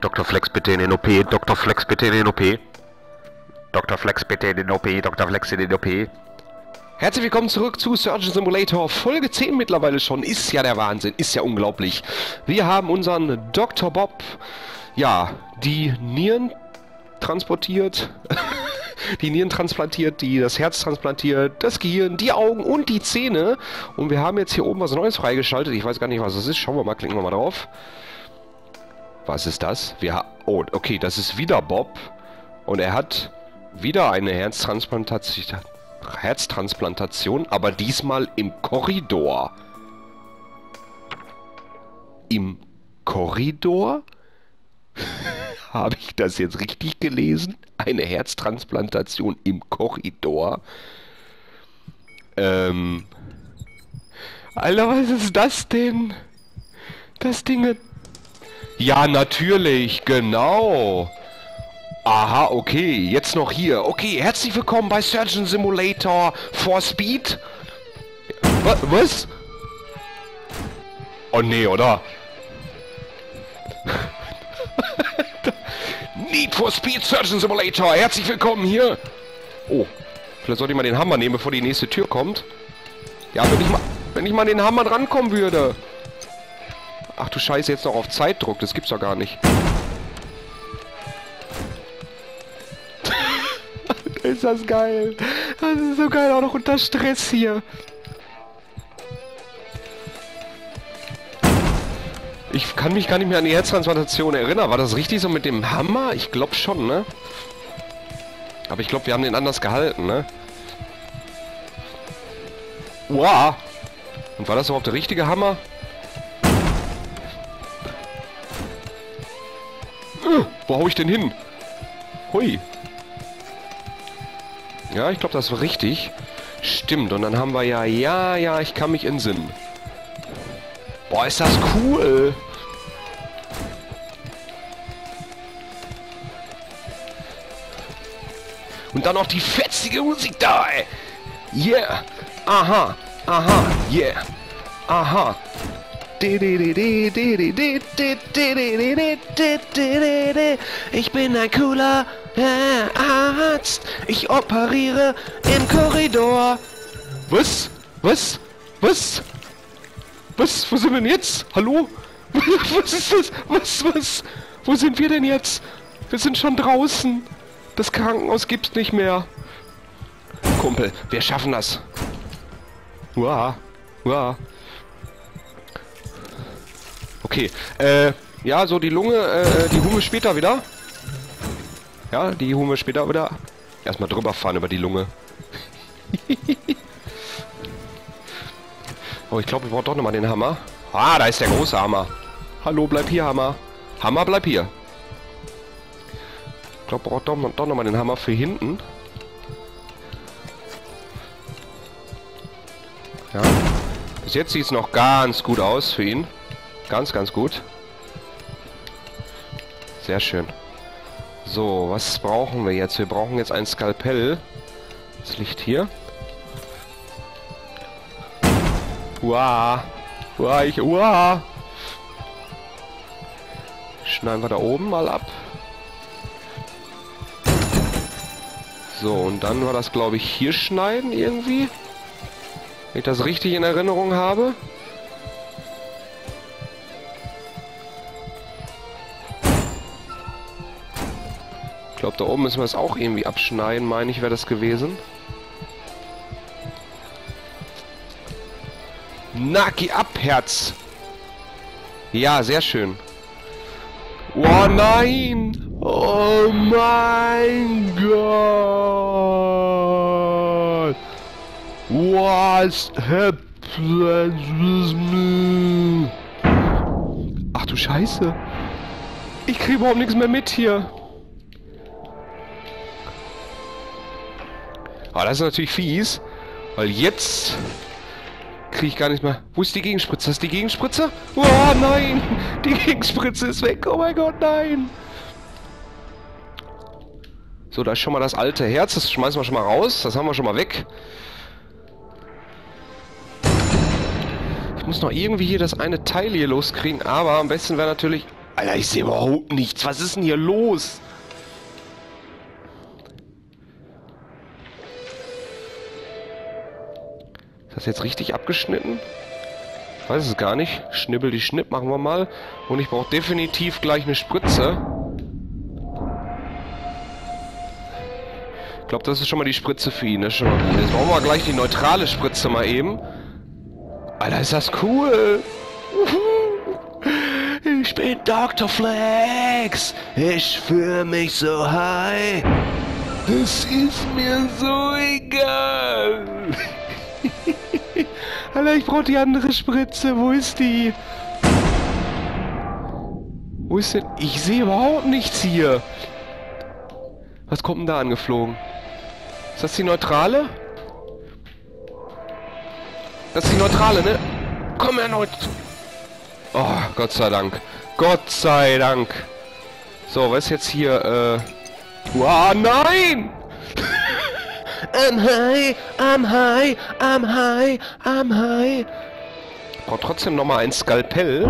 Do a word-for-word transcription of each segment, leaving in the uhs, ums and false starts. Doktor Flex bitte in den O P, Doktor Flex bitte in den O P. Doktor Flex bitte in den O P, Doktor Flex in den O P. Herzlich willkommen zurück zu Surgeon Simulator, Folge zehn mittlerweile schon, ist ja der Wahnsinn, ist ja unglaublich. Wir haben unseren Doktor Bob, ja, die Nieren transportiert, die Nieren transplantiert, die das Herz transplantiert, das Gehirn, die Augen und die Zähne. Und wir haben jetzt hier oben was Neues freigeschaltet, ich weiß gar nicht, was das ist, schauen wir mal, klicken wir mal drauf. Was ist das? Wir ha oh, okay, das ist wieder Bob und er hat wieder eine Herztransplantation. Herztransplantation, aber diesmal im Korridor. Im Korridor? Habe ich das jetzt richtig gelesen? Eine Herztransplantation im Korridor? Ähm... Alter, was ist das denn? Das Ding... Ja, natürlich, genau. Aha, okay, jetzt noch hier. Okay, herzlich willkommen bei Surgeon Simulator for Speed. Was? Oh nee, oder? Need for Speed Surgeon Simulator, herzlich willkommen hier. Oh, vielleicht sollte ich mal den Hammer nehmen, bevor die nächste Tür kommt. Ja, wenn ich mal, wenn ich mal den Hammer drankommen würde. Ach du Scheiße, jetzt noch auf Zeitdruck, das gibt's doch gar nicht. Ist das geil. Das ist so geil, auch noch unter Stress hier. Ich kann mich gar nicht mehr an die Herztransplantation erinnern. War das richtig so mit dem Hammer? Ich glaube schon, ne? Aber ich glaube, wir haben den anders gehalten, ne? Wow. Und war das überhaupt der richtige Hammer? Äh, wo hau ich denn hin? Hui. Ja, ich glaube, das war richtig. Stimmt, und dann haben wir ja... Ja, ja, ich kann mich entsinnen. Boah, ist das cool! Und dann noch die fetzige Musik da, ey! Yeah! Aha! Aha! Yeah! Aha! Ich bin ein cooler... Arzt, ich operiere im Korridor. Was? Was? Was? Was? Wo sind wir denn jetzt? Hallo? Was ist das? Was? Was? Wo sind wir denn jetzt? Wir sind schon draußen. Das Krankenhaus gibt's nicht mehr. Kumpel, wir schaffen das. Uah. Uah. Okay. Äh, ja, so die Lunge, äh, die Hume später wieder. Ja, die holen wir später wieder. Erstmal drüber fahren über die Lunge. Oh, ich glaube, ich brauche doch nochmal den Hammer. Ah, da ist der große Hammer. Hallo, bleib hier, Hammer. Hammer, bleib hier. Ich glaube, ich brauche doch, doch nochmal den Hammer für hinten. Ja. Bis jetzt sieht es noch ganz gut aus für ihn. Ganz, ganz gut. Sehr schön. So, was brauchen wir jetzt? Wir brauchen jetzt ein Skalpell. Das liegt hier. Uah. Uah, ich... Uah. Schneiden wir da oben mal ab. So, und dann war das, glaube ich, hier schneiden irgendwie. Wenn ich das richtig in Erinnerung habe. Ich glaube, da oben müssen wir es auch irgendwie abschneiden, meine ich, wäre das gewesen. Na, geh ab, Herz! Ja, sehr schön. Oh nein! Oh mein Gott! What's happening? Ach du Scheiße! Ich kriege überhaupt nichts mehr mit hier! Aber das ist natürlich fies, weil jetzt kriege ich gar nicht mehr... Wo ist die Gegenspritze? Hast du die Gegenspritze? Oh nein! Die Gegenspritze ist weg! Oh mein Gott, nein! So, da ist schon mal das alte Herz. Das schmeißen wir schon mal raus. Das haben wir schon mal weg. Ich muss noch irgendwie hier das eine Teil hier loskriegen, aber am besten wäre natürlich... Alter, ich sehe überhaupt nichts. Was ist denn hier los? Ist das jetzt richtig abgeschnitten? Ich weiß es gar nicht. Schnibbel die Schnipp machen wir mal. Und ich brauche definitiv gleich eine Spritze. Ich glaube, das ist schon mal die Spritze für ihn. Das ist schon mal gut. Jetzt brauchen wir gleich die neutrale Spritze mal eben. Alter, ist das cool. Ich bin Doktor Flex. Ich fühle mich so high. Das ist mir so egal. Alter, ich brauche die andere Spritze. Wo ist die? Wo ist denn? Ich sehe überhaupt nichts hier. Was kommt denn da angeflogen? Ist das die neutrale? Das ist die neutrale, ne? Komm her, Neut... Oh, Gott sei Dank. Gott sei Dank. So, was ist jetzt hier? Äh... Wow, nein! I'm high, I'm high, I'm high, I'm high. Ich brauche trotzdem nochmal ein Skalpell.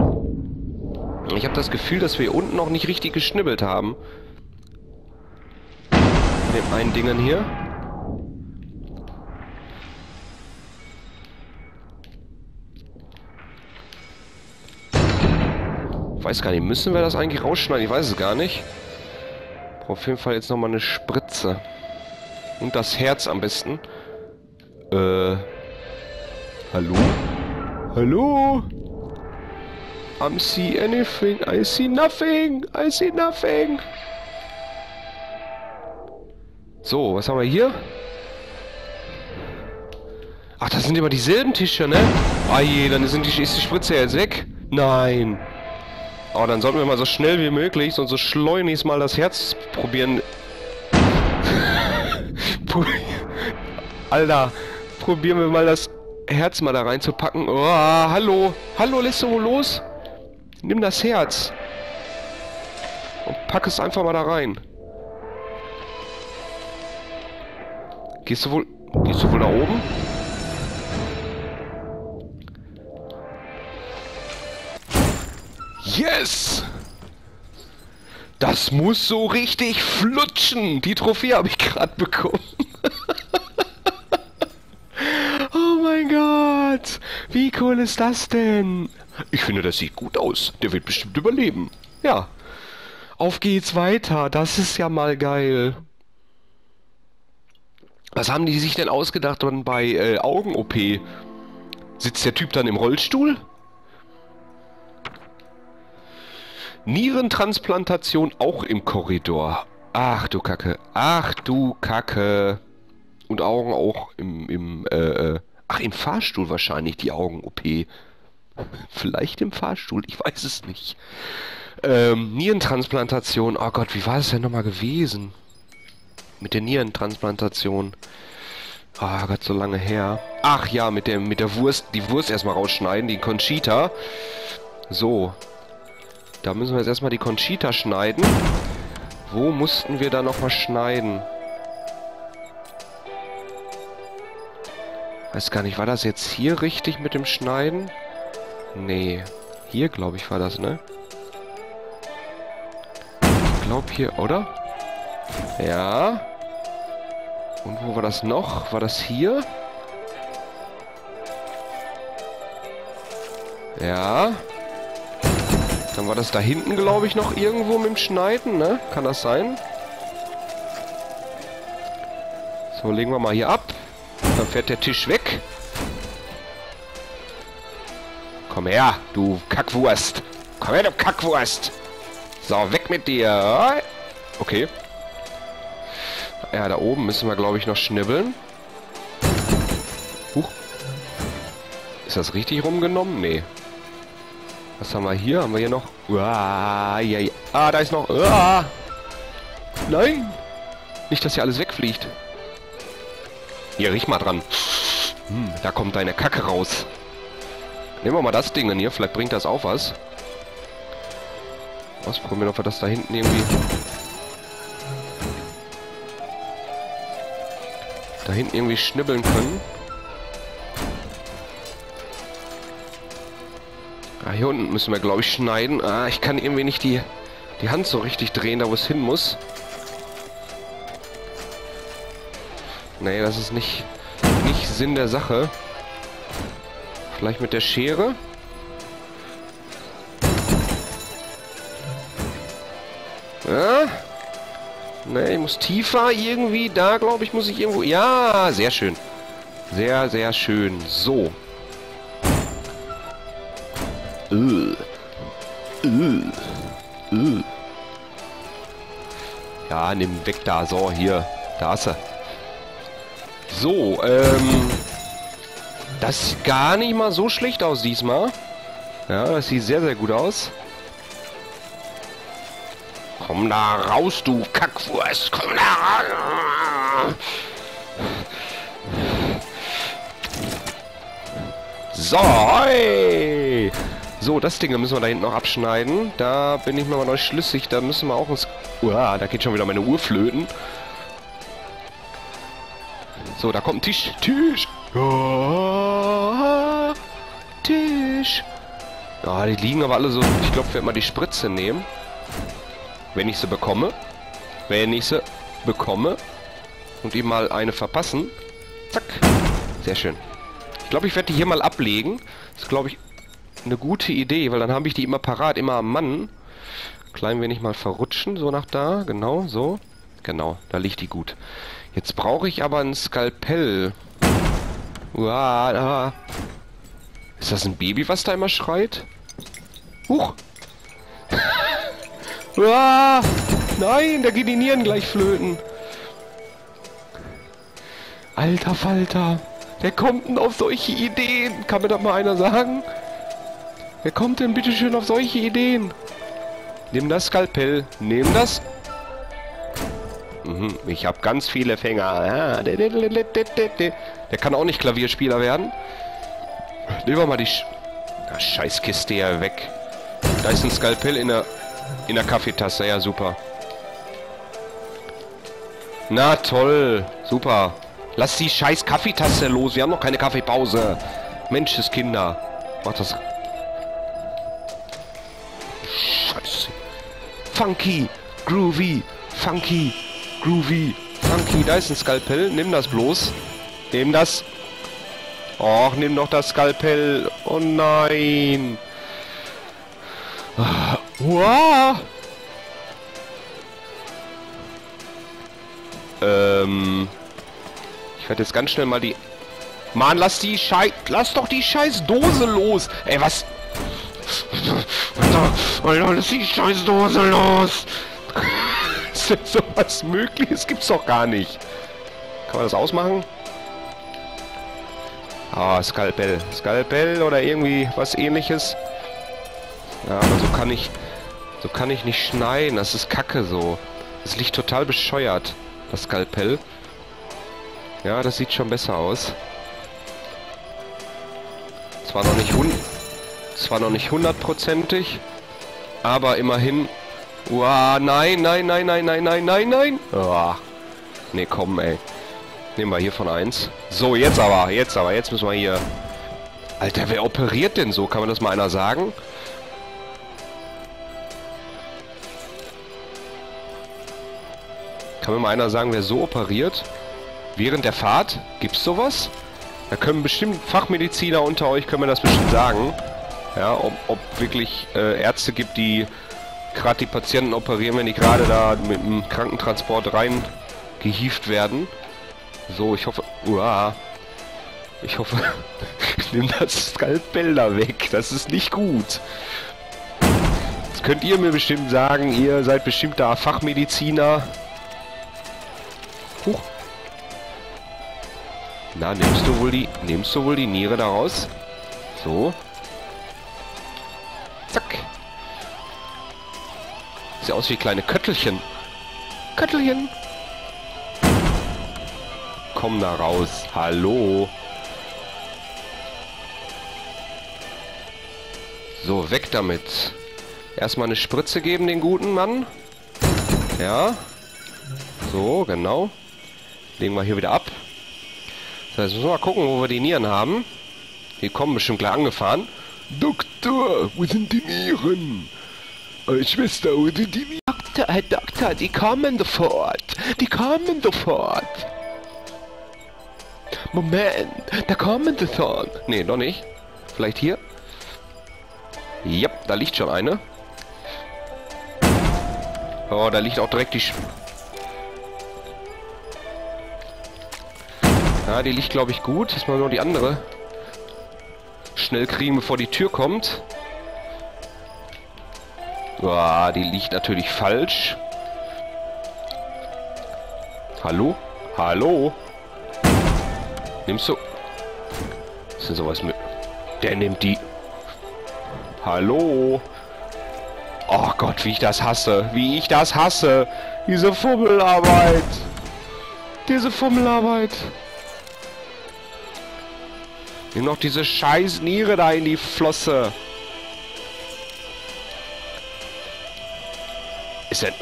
Ich habe das Gefühl, dass wir hier unten noch nicht richtig geschnibbelt haben. Mit meinen Dingen hier. Ich weiß gar nicht, müssen wir das eigentlich rausschneiden? Ich weiß es gar nicht. Auf jeden Fall jetzt nochmal eine Spritze. Und das Herz am besten. Äh. Hallo? Hallo? I'm see anything. I see nothing. I see nothing. So, was haben wir hier? Ach, das sind immer dieselben Tische, ne? Ah je, dann sind die, ist die Spritze jetzt weg. Nein. Aber dann sollten wir mal so schnell wie möglich und so schleunigst mal das Herz probieren. Alter, probieren wir mal das Herz mal da reinzupacken. Oh, hallo. Hallo, lässt du wohl los? Nimm das Herz. Und pack es einfach mal da rein. Gehst du wohl... Gehst du wohl da oben? Yes! Das muss so richtig flutschen! Die Trophäe habe ich gerade bekommen. Oh mein Gott! Wie cool ist das denn? Ich finde, das sieht gut aus. Der wird bestimmt überleben. Ja. Auf geht's weiter. Das ist ja mal geil. Was haben die sich denn ausgedacht dann bei äh, Augen-O P? Sitzt der Typ dann im Rollstuhl? Nierentransplantation auch im Korridor. Ach du Kacke. Ach du Kacke. Und Augen auch im... im äh, ach, im Fahrstuhl wahrscheinlich, die Augen-O P. Vielleicht im Fahrstuhl, ich weiß es nicht. Ähm, Nierentransplantation. Oh Gott, wie war das denn nochmal gewesen? Mit der Nierentransplantation. Ah, oh, Gott, so lange her. Ach ja, mit der, mit der Wurst. Die Wurst erstmal rausschneiden, die Conchita. So. Da müssen wir jetzt erstmal die Conchita schneiden. Wo mussten wir da nochmal schneiden? Weiß gar nicht, war das jetzt hier richtig mit dem Schneiden? Nee. Hier, glaube ich, war das, ne? Ich glaube hier, oder? Ja. Und wo war das noch? War das hier? Ja. Dann war das da hinten, glaube ich, noch irgendwo mit dem Schneiden, ne? Kann das sein? So, legen wir mal hier ab. Dann fährt der Tisch weg. Komm her, du Kackwurst. Komm her, du Kackwurst. So, weg mit dir. Okay. Ja, da oben müssen wir, glaube ich, noch schnibbeln. Huch. Ist das richtig rumgenommen? Nee. Was haben wir hier? Haben wir hier noch... Uah, ja, ja. Ah, da ist noch... Uah. Nein! Nicht, dass hier alles wegfliegt. Hier, riech mal dran. Hm, da kommt deine Kacke raus. Nehmen wir mal das Ding in hier. Vielleicht bringt das auch was. Ausprobieren, ob wir das da hinten irgendwie... Da hinten irgendwie schnibbeln können. Ah, hier unten müssen wir, glaube ich, schneiden. Ah, ich kann irgendwie nicht die, die Hand so richtig drehen, da wo es hin muss. Nee, das ist nicht, nicht Sinn der Sache. Vielleicht mit der Schere. Ja. Ne, ich muss tiefer irgendwie. Da, glaube ich, muss ich irgendwo... Ja, sehr schön. Sehr, sehr schön. So. Äh. Äh. Äh. Ja, nimm weg da. So, hier. Da ist er. So, ähm... das sieht gar nicht mal so schlecht aus diesmal. Ja, das sieht sehr, sehr gut aus. Komm da raus, du Kackwurst! Komm da raus! So, hey. So, das Ding müssen wir da hinten noch abschneiden. Da bin ich mir mal noch schlüssig. Da müssen wir auch uns... Uah, da geht schon wieder meine Uhrflöten. So, da kommt ein Tisch. Tisch! Oh, Tisch! Ah, oh, die liegen aber alle so... Ich glaube, ich werde mal die Spritze nehmen. Wenn ich sie bekomme. Wenn ich sie bekomme. Und ihm mal eine verpassen. Zack. Sehr schön. Ich glaube, ich werde die hier mal ablegen. Das ist, glaube ich, eine gute Idee. Weil dann habe ich die immer parat, immer am Mann. Klein wenig mal verrutschen. So nach da. Genau, so. Genau, da liegt die gut. Jetzt brauche ich aber ein Skalpell. Uah. Ist das ein Baby, was da immer schreit? Huch. Uah, nein, da gehen die Nieren gleich flöten. Alter Falter, wer kommt denn auf solche Ideen? Kann mir das mal einer sagen? Wer kommt denn bitte schön auf solche Ideen? Nimm das Skalpell, nimm das. Mhm, ich habe ganz viele Finger. Der kann auch nicht Klavierspieler werden. Nehmen wir mal die Sch Na, Scheißkiste hier weg. Da ist ein Skalpell in der... In der Kaffeetasse, ja super. Na toll, super. Lass die scheiß Kaffeetasse los, wir haben noch keine Kaffeepause. Mensches Kinder. Mach das. Scheiße. Funky, groovy, funky, groovy, funky. Da ist ein Skalpell, nimm das bloß. Nimm das. Och, nimm doch das Skalpell. Oh nein. Ah. Wow. Ähm. Ich werde jetzt ganz schnell mal die... Mann, lass die Schei... Lass doch die Scheißdose los! Ey, was... Alter, lass die Scheißdose los! Ist denn sowas möglich? Das gibt's doch gar nicht. Kann man das ausmachen? Ah, Skalpell. Skalpell oder irgendwie was Ähnliches. Ja, aber so kann ich... So kann ich nicht schneiden. Das ist kacke so. Das liegt total bescheuert, das Skalpell. Ja, das sieht schon besser aus. Zwar noch nicht hun... Zwar noch nicht hundertprozentig, aber immerhin... Uah, nein, nein, nein, nein, nein, nein, nein, nein! Uah. Nee, komm, ey. Nehmen wir hier von eins. So, jetzt aber, jetzt aber, jetzt müssen wir hier... Alter, wer operiert denn so? Kann man das mal einer sagen? Kann mir mal einer sagen, wer so operiert? Während der Fahrt? Gibt's sowas? Da können bestimmt Fachmediziner unter euch, können wir das bestimmt sagen. Ja, ob, ob wirklich äh, Ärzte gibt, die gerade die Patienten operieren, wenn die gerade da mit dem Krankentransport rein gehieft werden. So, ich hoffe... Uah. Ich hoffe... Nimm das Skalpell da weg. Das ist nicht gut. Jetzt könnt ihr mir bestimmt sagen, ihr seid bestimmt da Fachmediziner... Huch. Na, nimmst du wohl die... Nimmst du wohl die Niere daraus? So. Zack. Sieht aus wie kleine Köttelchen. Köttelchen. Komm da raus. Hallo. So, weg damit. Erstmal eine Spritze geben, den guten Mann. Ja. So, genau. Legen wir hier wieder ab. Das heißt, müssen wir mal gucken, wo wir die Nieren haben. Die kommen bestimmt gleich angefahren. Doktor Mama, wo sind die Viren? Äh, Schwester, wo sind die Viren? Doktor, Herr Doktor, die kommen sofort. Die kommen sofort. Moment, da kommen sie schon. Nee, noch nicht. Vielleicht hier? Ja, da liegt schon eine. Oh, da liegt auch direkt die... Sch ja, die liegt, glaube ich, gut. Jetzt mal nur die andere. Schnell kriegen, bevor die Tür kommt. Boah, die liegt natürlich falsch. Hallo? Hallo? Nimmst du... Was ist denn sowas mit... Der nimmt die... Hallo? Oh Gott, wie ich das hasse. Wie ich das hasse. Diese Fummelarbeit. Diese Fummelarbeit. Nimm noch diese scheiß Niere da in die Flosse. Ist denn...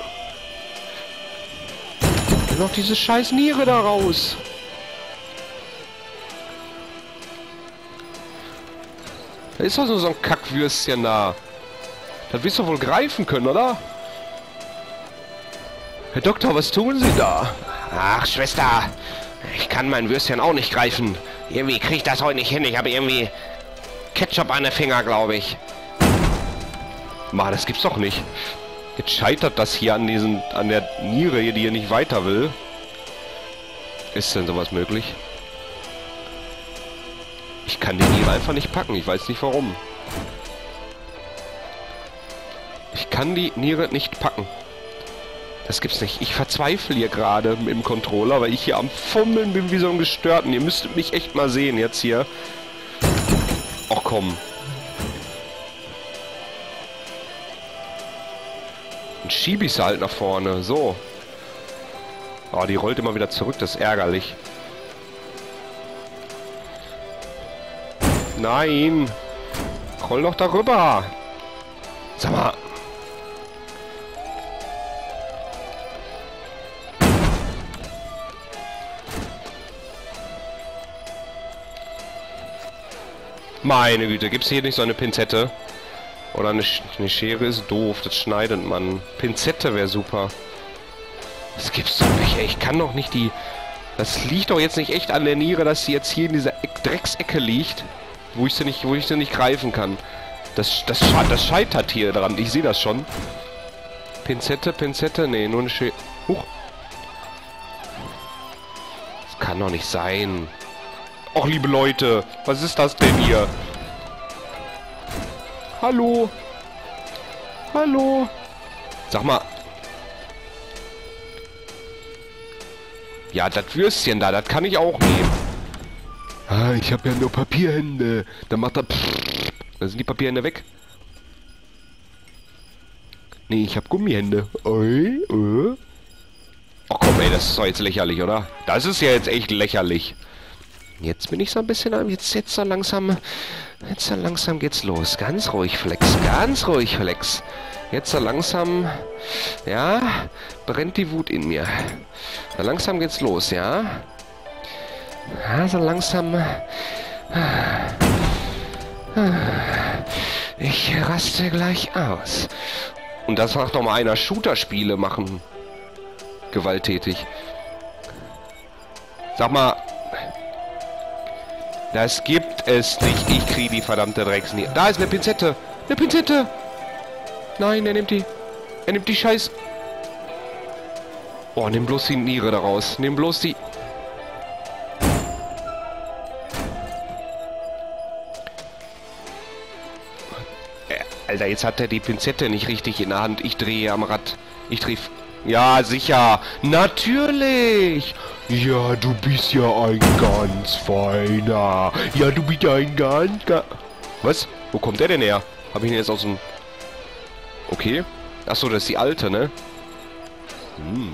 Nimm noch diese scheiß Niere da raus. Da ist doch so ein Kackwürstchen da. Das wirst du wohl greifen können, oder? Herr Doktor, was tun Sie da? Ach, Schwester. Ich kann mein Würstchen auch nicht greifen. Irgendwie kriege ich das heute nicht hin. Ich habe irgendwie Ketchup an den Finger, glaube ich. Ma, das gibt's doch nicht. Jetzt scheitert das hier an diesen, an der Niere hier, die hier nicht weiter will. Ist denn sowas möglich? Ich kann die Niere einfach nicht packen. Ich weiß nicht warum. Ich kann die Niere nicht packen. Das gibt's nicht. Ich verzweifle hier gerade im Controller, weil ich hier am Fummeln bin wie so ein Gestörten. Ihr müsstet mich echt mal sehen jetzt hier. Och komm. Dann schiebe ich sie halt nach vorne. So. Oh, die rollt immer wieder zurück. Das ist ärgerlich. Nein. Roll doch darüber. Sag mal. Meine Güte, gibt's hier nicht so eine Pinzette? Oder eine, Sch eine Schere ist doof, das schneidet man. Pinzette wäre super. Das gibt's doch nicht, ey. Ich kann doch nicht die... Das liegt doch jetzt nicht echt an der Niere, dass sie jetzt hier in dieser e Drecksecke liegt, wo ich sie nicht, wo ich sie nicht greifen kann. Das, das, sche das scheitert hier dran, ich sehe das schon. Pinzette, Pinzette, nee, nur eine Schere... Huch. Das kann doch nicht sein. Och, liebe Leute, was ist das denn hier? Hallo? Hallo? Sag mal. Ja, das Würstchen da, das kann ich auch nehmen. Ah, ich habe ja nur Papierhände. Dann macht er... Da sind die Papierhände weg. Nee, ich habe Gummihände. Oi, oi. Oh komm, ey, das ist doch jetzt lächerlich, oder? Das ist ja jetzt echt lächerlich. Jetzt bin ich so ein bisschen am... Jetzt, jetzt so langsam... Jetzt so langsam geht's los. Ganz ruhig, Flex. Ganz ruhig, Flex. Jetzt so langsam... Ja, brennt die Wut in mir. So langsam geht's los, ja? Ja, so langsam... Ich raste gleich aus. Und das macht nochmal einer. Shooter-Spiele machen. Gewalttätig. Sag mal... Das gibt es nicht. Ich kriege die verdammte Drecksniere. Da ist eine Pinzette. Eine Pinzette. Nein, er nimmt die. Er nimmt die Scheiß. Oh, nimm bloß die Niere daraus. Nimm bloß die. Äh, Alter, jetzt hat er die Pinzette nicht richtig in der Hand. Ich drehe am Rad. Ich drehe. Ja, sicher. Natürlich. Ja, du bist ja ein ganz feiner. Ja, du bist ja ein ganz... Ga Was? Wo kommt der denn her? Hab ich ihn jetzt aus dem... Okay. Achso, das ist die alte, ne? Hm.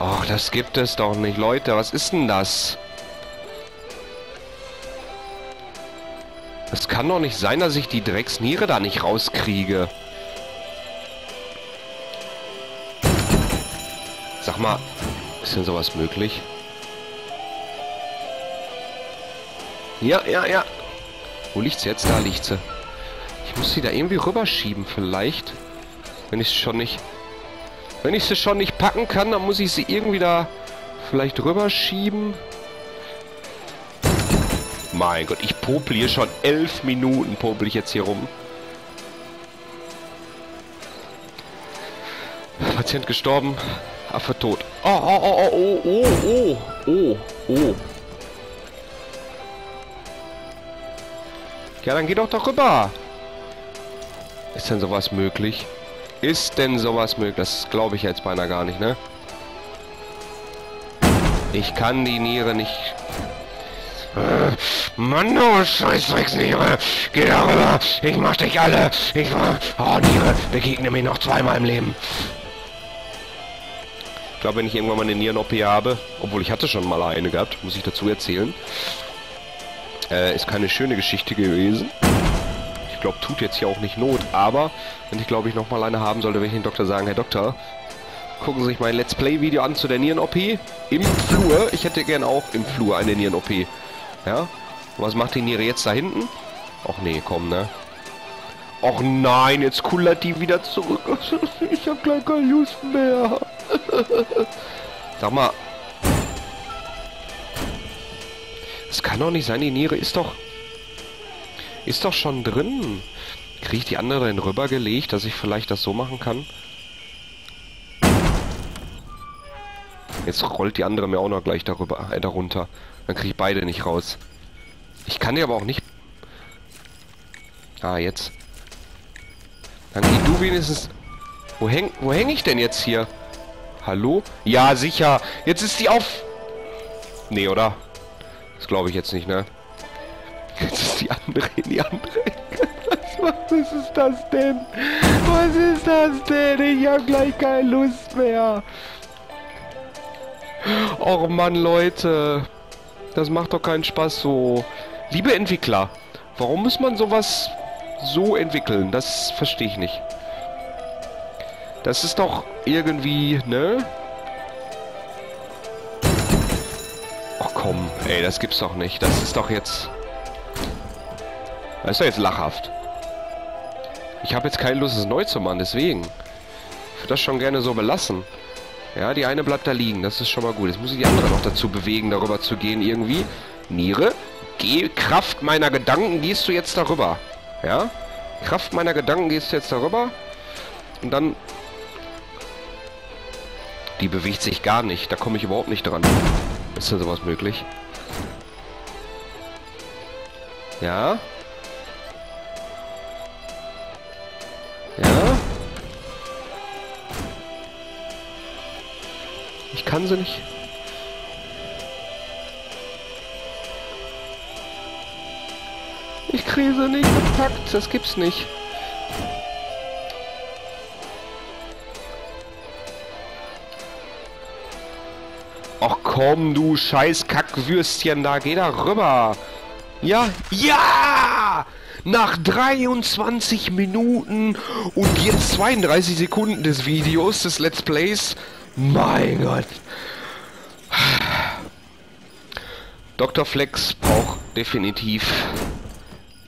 Ach, das gibt es doch nicht. Leute, was ist denn das? Das kann doch nicht sein, dass ich die Drecksniere da nicht rauskriege. Sag mal, ist denn sowas möglich? Ja, ja, ja. Wo liegt sie jetzt? Da liegt sie. Ich muss sie da irgendwie rüberschieben vielleicht. Wenn ich es schon nicht... Wenn ich sie schon nicht packen kann, dann muss ich sie irgendwie da vielleicht rüberschieben. Mein Gott, ich popel hier schon elf Minuten, popel ich jetzt hier rum. Patient gestorben, Affe tot. Oh, oh, oh, oh, oh, oh, oh, oh. Ja, dann geh doch doch rüber. Ist denn sowas möglich? Ist denn sowas möglich? Das glaube ich jetzt beinahe gar nicht, ne? Ich kann die Niere nicht... Mann, oh Scheißdrecksniere! Geh da rüber! Ich mach dich alle! Ich mach... Oh, Niere! Begegne mir noch zweimal im Leben! Ich glaube, wenn ich irgendwann mal eine Nieren-O P habe, obwohl ich hatte schon mal eine gehabt, muss ich dazu erzählen. Äh, ist keine schöne Geschichte gewesen. Ich glaube, tut jetzt hier auch nicht Not, aber wenn ich, glaube ich, nochmal eine haben sollte, werde ich dem Doktor sagen, Herr Doktor, gucken Sie sich mein Let's Play-Video an zu der Nieren-O P im Flur. Ich hätte gern auch im Flur eine Nieren-O P. Ja? Was macht die Niere jetzt da hinten? Och nee, komm, ne? Och nein, jetzt kullert die wieder zurück. Ich hab gleich keine Lust mehr. Sag mal. Das kann doch nicht sein, die Niere ist doch... Ist doch schon drin. Kriege ich die andere denn rübergelegt, dass ich vielleicht das so machen kann? Jetzt rollt die andere mir auch noch gleich darüber, äh, darunter. Dann kriege ich beide nicht raus. Ich kann die aber auch nicht... Ah, jetzt. Dann geh du wenigstens... Wo häng, wo häng ich denn jetzt hier? Hallo? Ja, sicher. Jetzt ist die auf... Nee, oder? Das glaube ich jetzt nicht, ne? Jetzt ist die andere in die andere. Was ist das denn? Was ist das denn? Ich hab gleich keine Lust mehr. Och Mann, Leute. Das macht doch keinen Spaß so. Liebe Entwickler, warum muss man sowas so entwickeln? Das verstehe ich nicht. Das ist doch irgendwie, ne? Och komm, ey, das gibt's doch nicht. Das ist doch jetzt... Das ist doch jetzt lachhaft. Ich habe jetzt keine Lust, es neu zu machen, deswegen. Ich würde das schon gerne so belassen. Ja, die eine bleibt da liegen, das ist schon mal gut. Jetzt muss ich die andere noch dazu bewegen, darüber zu gehen irgendwie. Niere, geh, Kraft meiner Gedanken gehst du jetzt darüber. Ja? Kraft meiner Gedanken gehst du jetzt darüber. Und dann... Die bewegt sich gar nicht, da komme ich überhaupt nicht dran. Ist da sowas möglich? Ja? Ja? Ich kann sie nicht. Ich kriege sie nicht gepackt, das gibt's nicht. Och komm, du scheiß Kackwürstchen, da geh da rüber. Ja? Ja! Nach dreiundzwanzig Minuten und jetzt zweiunddreißig Sekunden des Videos, des Let's Plays. Mein Gott. Doktor Flex braucht definitiv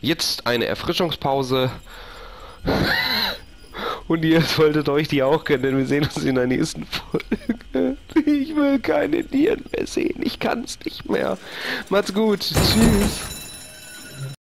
jetzt eine Erfrischungspause. Und ihr solltet euch die auch kennen, denn wir sehen uns in der nächsten Folge. Ich will keine Nieren mehr sehen. Ich kann's nicht mehr. Macht's gut. Tschüss.